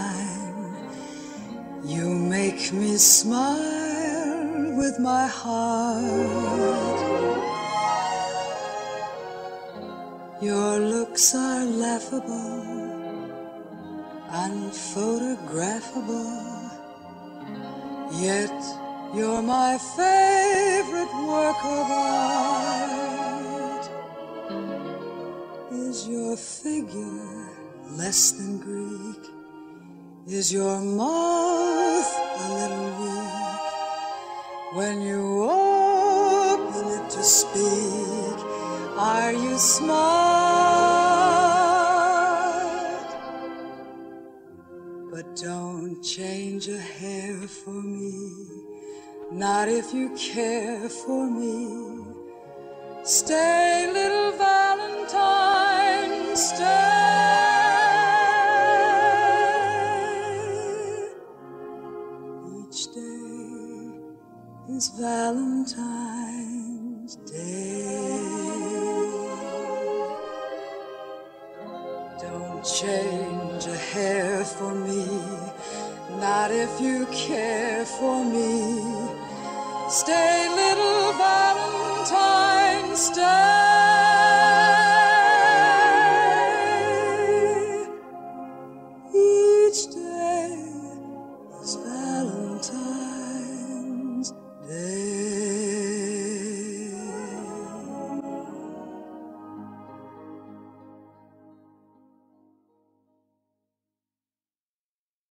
Valentine. You make me smile with my heart. Your looks are laughable, unphotographable, yet you're my favorite work of art. Is your figure less than Greek? Is your mouth a little weak? When you open it to speak, are you smart? But don't change a hair for me, not if you care for me. Stay, little Valentine, stay. Each day is Valentine's Day. Don't change a hair for me, not if you care for me. Stay, little Valentine, stay. Each day is Valentine's Day.